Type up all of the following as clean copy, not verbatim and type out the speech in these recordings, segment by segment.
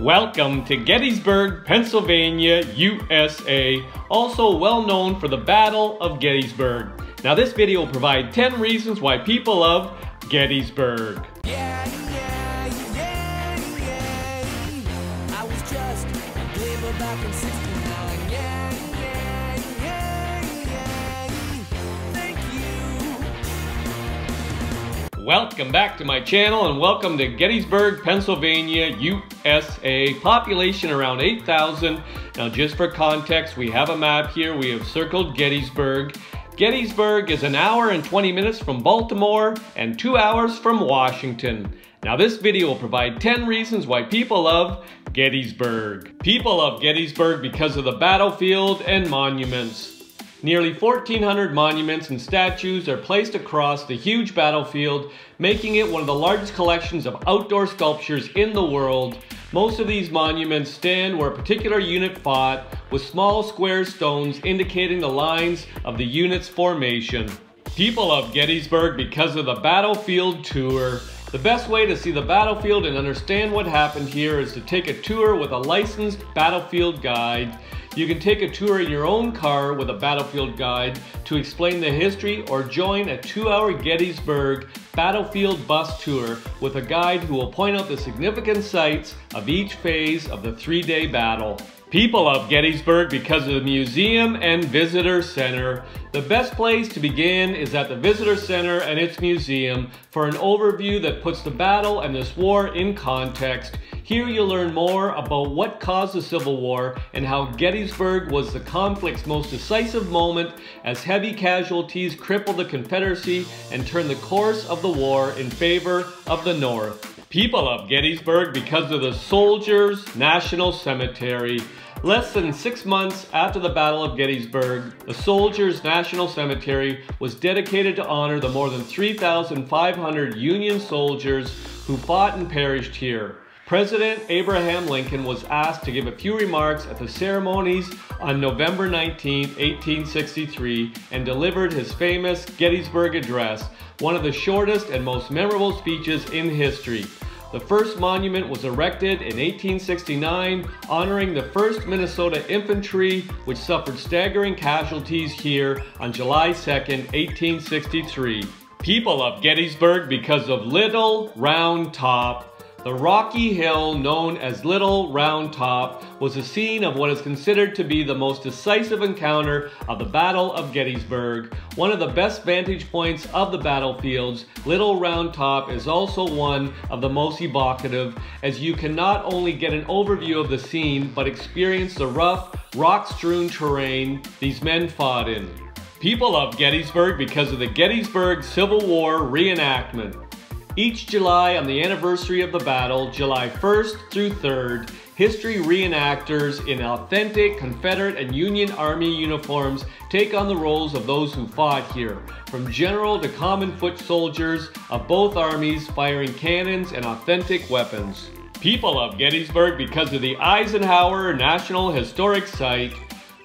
Welcome to Gettysburg, Pennsylvania, USA, also well known for the Battle of Gettysburg. Now this video will provide 10 reasons why people love Gettysburg. Yeah, yeah, yeah, yeah. I was just a gamer back in 69. Yeah, yeah, yeah, yeah. Thank you. Welcome back to my channel and welcome to Gettysburg, Pennsylvania, USA. Population around 8,000. Now just for context, we have a map here. We have circled Gettysburg. Gettysburg is an hour and 20 minutes from Baltimore and 2 hours from Washington. Now this video will provide 10 reasons why people love Gettysburg. People love Gettysburg because of the battlefield and monuments. Nearly 1,400 monuments and statues are placed across the huge battlefield, making it one of the largest collections of outdoor sculptures in the world. Most of these monuments stand where a particular unit fought, with small square stones indicating the lines of the unit's formation. People love Gettysburg because of the battlefield tour. The best way to see the battlefield and understand what happened here is to take a tour with a licensed battlefield guide. You can take a tour in your own car with a battlefield guide to explain the history, or join a 2-hour Gettysburg battlefield bus tour with a guide who will point out the significant sites of each phase of the 3-day battle. People love Gettysburg because of the museum and visitor center. The best place to begin is at the visitor center and its museum for an overview that puts the battle and this war in context. Here you'll learn more about what caused the Civil War and how Gettysburg was the conflict's most decisive moment, as heavy casualties crippled the Confederacy and turned the course of the war in favor of the North. People love Gettysburg because of the Soldiers' National Cemetery. Less than 6 months after the Battle of Gettysburg, the Soldiers' National Cemetery was dedicated to honor the more than 3,500 Union soldiers who fought and perished here. President Abraham Lincoln was asked to give a few remarks at the ceremonies on November 19, 1863, and delivered his famous Gettysburg Address, one of the shortest and most memorable speeches in history. The first monument was erected in 1869, honoring the 1st Minnesota Infantry, which suffered staggering casualties here on July 2, 1863. People love Gettysburg because of Little Round Top. The rocky hill known as Little Round Top was the scene of what is considered to be the most decisive encounter of the Battle of Gettysburg. One of the best vantage points of the battlefields, Little Round Top is also one of the most evocative, as you can not only get an overview of the scene, but experience the rough, rock-strewn terrain these men fought in. People love Gettysburg because of the Gettysburg Civil War reenactment. Each July, on the anniversary of the battle, July 1st through 3rd, history reenactors in authentic Confederate and Union Army uniforms take on the roles of those who fought here, from general to common foot soldiers of both armies firing cannons and authentic weapons. People love Gettysburg because of the Eisenhower National Historic Site.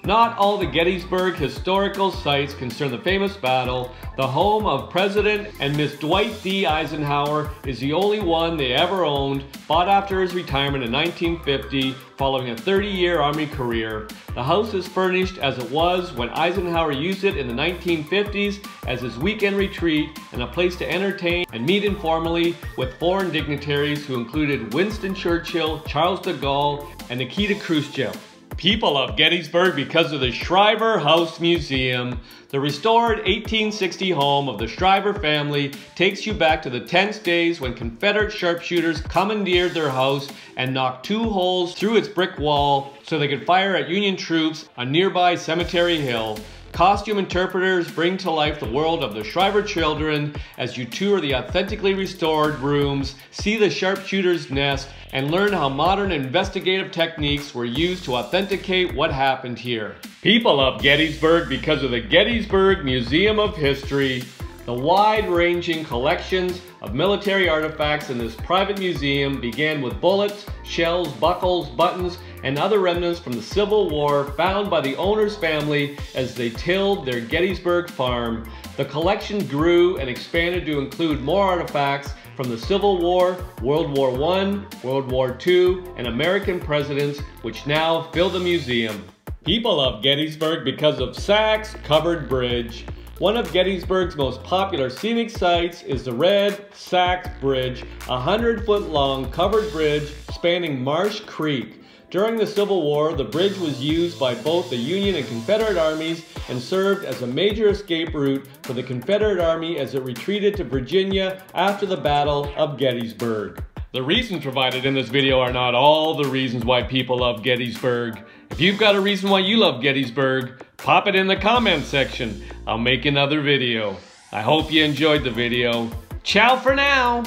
Not all the Gettysburg historical sites concern the famous battle. The home of President and Miss Dwight D. Eisenhower is the only one they ever owned, bought after his retirement in 1950 following a 30-year Army career. The house is furnished as it was when Eisenhower used it in the 1950s as his weekend retreat and a place to entertain and meet informally with foreign dignitaries, who included Winston Churchill, Charles de Gaulle, and Nikita Khrushchev. People love Gettysburg because of the Shriver House Museum. The restored 1860 home of the Shriver family takes you back to the tense days when Confederate sharpshooters commandeered their house and knocked 2 holes through its brick wall so they could fire at Union troops on nearby Cemetery Hill. Costume interpreters bring to life the world of the Shriver children as you tour the authentically restored rooms, see the sharpshooter's nest, and learn how modern investigative techniques were used to authenticate what happened here. People love Gettysburg because of the Gettysburg Museum of History. The wide-ranging collections of military artifacts in this private museum began with bullets, shells, buckles, buttons, and other remnants from the Civil War found by the owner's family as they tilled their Gettysburg farm. The collection grew and expanded to include more artifacts from the Civil War, World War I, World War II, and American presidents, which now fill the museum. People love Gettysburg because of Sachs Covered Bridge. One of Gettysburg's most popular scenic sites is the Red Sachs Bridge, a 100-foot-long covered bridge spanning Marsh Creek. During the Civil War, the bridge was used by both the Union and Confederate armies and served as a major escape route for the Confederate Army as it retreated to Virginia after the Battle of Gettysburg. The reasons provided in this video are not all the reasons why people love Gettysburg. If you've got a reason why you love Gettysburg, pop it in the comments section. I'll make another video. I hope you enjoyed the video. Ciao for now!